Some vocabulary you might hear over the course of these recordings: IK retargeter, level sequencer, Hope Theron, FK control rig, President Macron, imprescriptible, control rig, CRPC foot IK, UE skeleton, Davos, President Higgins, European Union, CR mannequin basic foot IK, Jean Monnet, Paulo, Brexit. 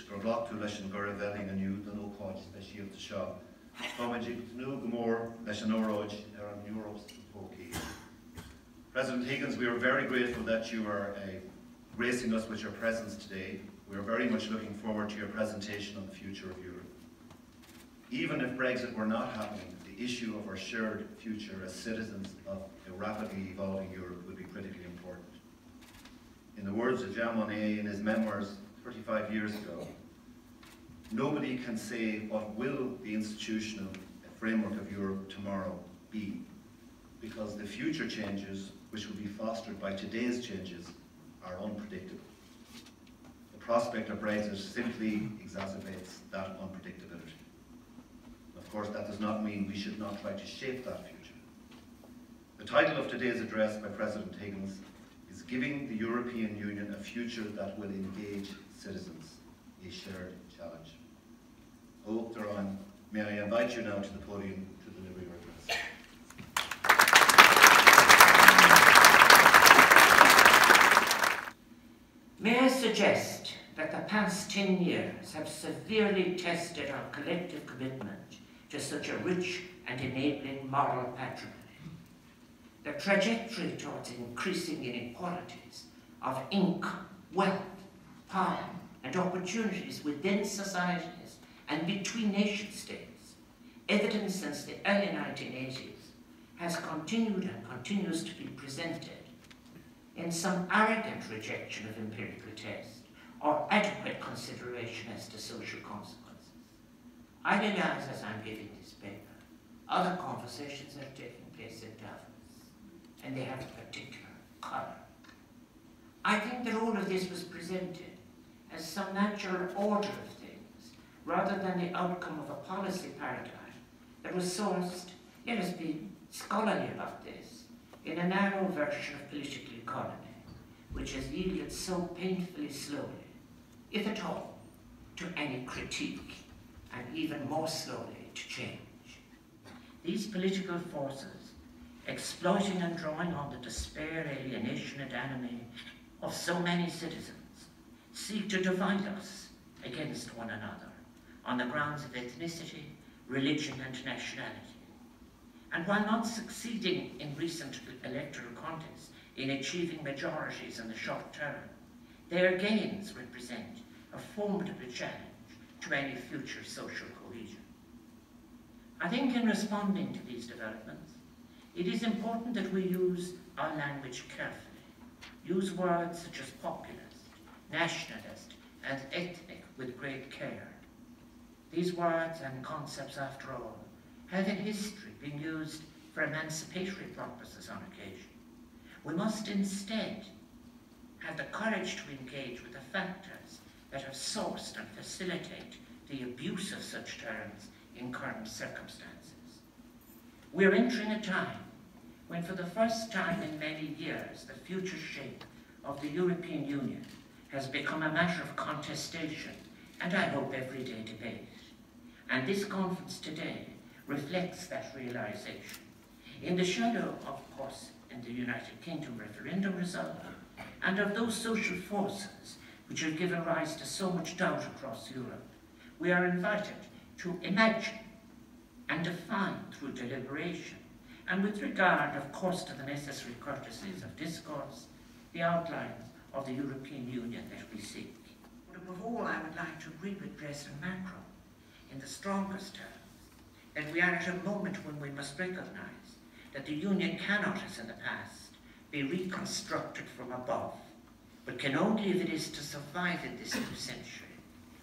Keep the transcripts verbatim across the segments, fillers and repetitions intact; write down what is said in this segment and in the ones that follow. gur lochtú leis an gura bhellaí aniu den ócáid leis síolta seo. Táimid nó go mór leis an óráid ar an Europe's pócaí. President Higgins, we are very grateful that you are uh, gracing us with your presence today. We are very much looking forward to your presentation on the future of Europe. Even if Brexit were not happening, the issue of our shared future as citizens of a rapidly evolving Europe would be critically important. In the words of Jean Monnet in his memoirs thirty-five years ago, nobody can say what will the institutional framework of Europe tomorrow be, because the future changes, which will be fostered by today's changes, are unpredictable. The prospect of Brexit simply exacerbates that unpredictability. Of course, that does not mean we should not try to shape that future. The title of today's address by President Higgins is Giving the European Union a Future That Will Engage Citizens, a Shared Challenge. Hope Theron, may I invite you now to the podium to deliver your address. May I suggest that the past ten years have severely tested our collective commitment to such a rich and enabling moral patrimony. The trajectory towards increasing inequalities of income, wealth, power, and opportunities within societies and between nation states, evident since the early nineteen eighties, has continued and continues to be presented in some arrogant rejection of empirical test or adequate consideration as to social consequences. I realize as I'm giving this paper, other conversations are taking place in Davos, and they have a particular color. I think that all of this was presented as some natural order of things, rather than the outcome of a policy paradigm that was sourced, let us be scholarly about this, in a narrow version of political economy, which has yielded so painfully slowly, if at all, to any critique, and even more slowly to change. These political forces, exploiting and drawing on the despair, alienation, and anonymity of so many citizens, seek to divide us against one another on the grounds of ethnicity, religion, and nationality. And while not succeeding in recent electoral contests in achieving majorities in the short term, their gains represent a formidable challenge to any future social cohesion. I think in responding to these developments, it is important that we use our language carefully, use words such as populist, nationalist, and ethnic with great care. These words and concepts, after all, have in history been used for emancipatory purposes on occasion. We must instead have the courage to engage with the factors that have sourced and facilitate the abuse of such terms in current circumstances. We are entering a time when, for the first time in many years, the future shape of the European Union has become a matter of contestation and, I hope, everyday debate. And this conference today reflects that realization. In the shadow, of course, in the United Kingdom referendum result, and of those social forces which have given rise to so much doubt across Europe, we are invited to imagine and define through deliberation, and with regard, of course, to the necessary courtesies of discourse, the outlines of the European Union that we seek. But above all, I would like to agree with President Macron in the strongest terms that we are at a moment when we must recognize that the Union cannot, as in the past, be reconstructed from above, but can only, if it is to survive in this new century,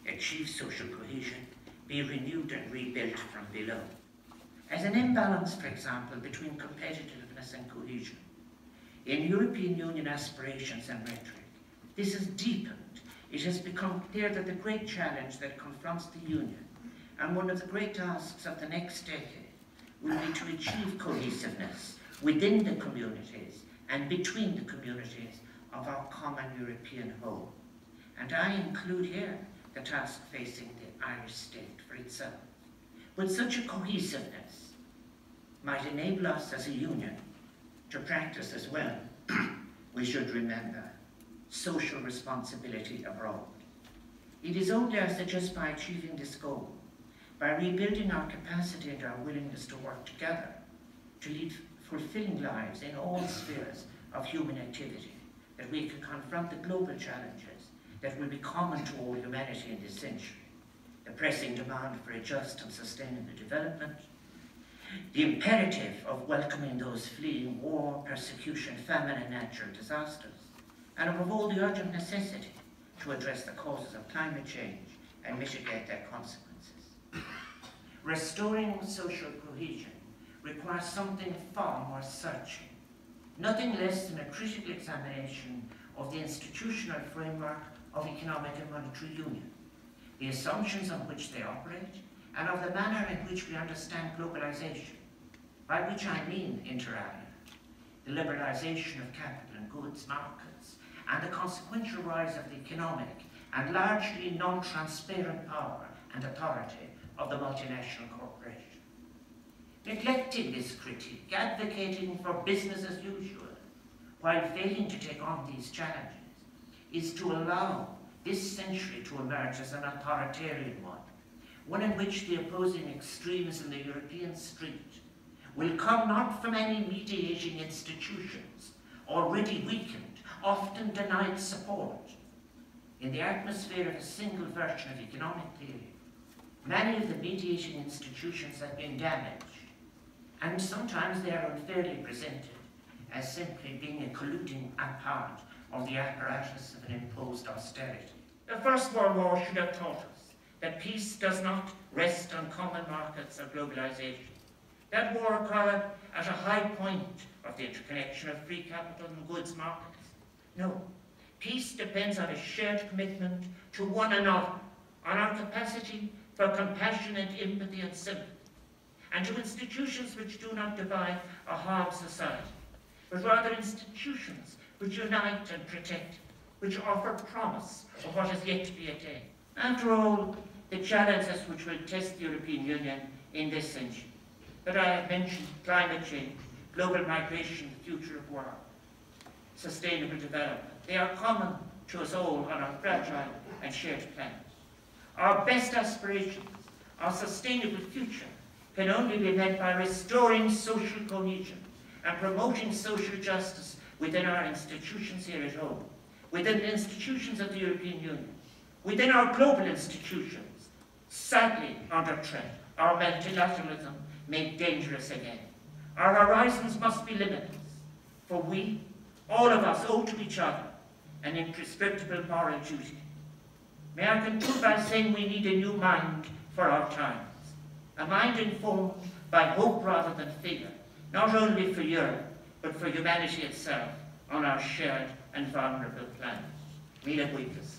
achieve social cohesion, be renewed and rebuilt from below. As an imbalance, for example, between competitiveness and cohesion, in European Union aspirations and rhetoric, this has deepened. It has become clear that the great challenge that confronts the Union, and one of the great tasks of the next decade, will be to achieve cohesiveness within the communities and between the communities of our common European home. And I include here the task facing the Irish state for itself. But such a cohesiveness might enable us as a union to practice as well, we should remember, social responsibility abroad. It is only as that just by achieving this goal, by rebuilding our capacity and our willingness to work together, to lead fulfilling lives in all spheres of human activity, that we can confront the global challenges that will be common to all humanity in this century. The pressing demand for a just and sustainable development, the imperative of welcoming those fleeing war, persecution, famine, and natural disasters, and above all, the urgent necessity to address the causes of climate change and mitigate their consequences. Restoring social cohesion requires something far more searching, nothing less than a critical examination of the institutional framework of economic and monetary union, the assumptions on which they operate, and of the manner in which we understand globalization, by which I mean, inter alia, the liberalization of capital and goods markets, and the consequential rise of the economic and largely non-transparent power and authority of the multinational corporation. Neglecting this critique, advocating for business as usual, while failing to take on these challenges, is to allow this century to emerge as an authoritarian one, one in which the opposing extremes in the European street will come not from any mediating institutions, already weakened, often denied support. In the atmosphere of a single version of economic theory, many of the mediating institutions have been damaged, and sometimes they are unfairly presented as simply being a colluding part of the apparatus of an imposed austerity. The First World War should have taught us that peace does not rest on common markets or globalization. That war occurred at a high point of the interconnection of free capital and goods markets. No, peace depends on a shared commitment to one another, on our capacity for compassion and empathy and sympathy, and to institutions which do not divide or harm society, but rather institutions which unite and protect, which offer promise of what is yet to be attained. After all, the challenges which will test the European Union in this century, that I have mentioned: climate change, global migration, the future of work, sustainable development, they are common to us all on our fragile and shared planet. Our best aspirations, our sustainable future, can only be met by restoring social cohesion and promoting social justice within our institutions here at home, within the institutions of the European Union, within our global institutions, sadly under threat. Our multilateralism made dangerous again. Our horizons must be limitless, for we, all of us, owe to each other an imprescriptible moral duty. May I conclude by saying we need a new mind for our times, a mind informed by hope rather than fear, not only for Europe, but for humanity itself on our shared and vulnerable planet. Mille gracias.